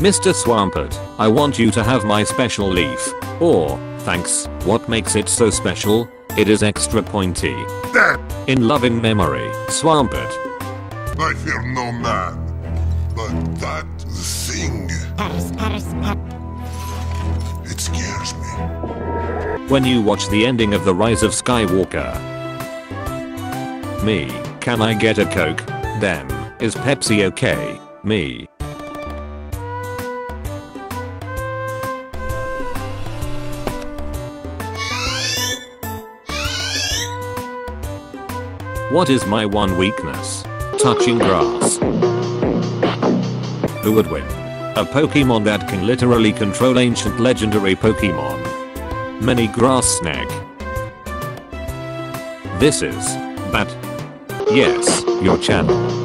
Mr. Swampert, I want you to have my special leaf. Or, thanks, what makes it so special? It is extra pointy. In loving memory, Swampert. I fear no man, but that thing... It scares me. When you watch the ending of The Rise of Skywalker. Me, can I get a Coke? Them, is Pepsi okay? Me. What is my one weakness? Touching grass. Who would win? A Pokemon that can literally control ancient legendary Pokemon. Mini grass snack. This is... Bat. Yes, your channel.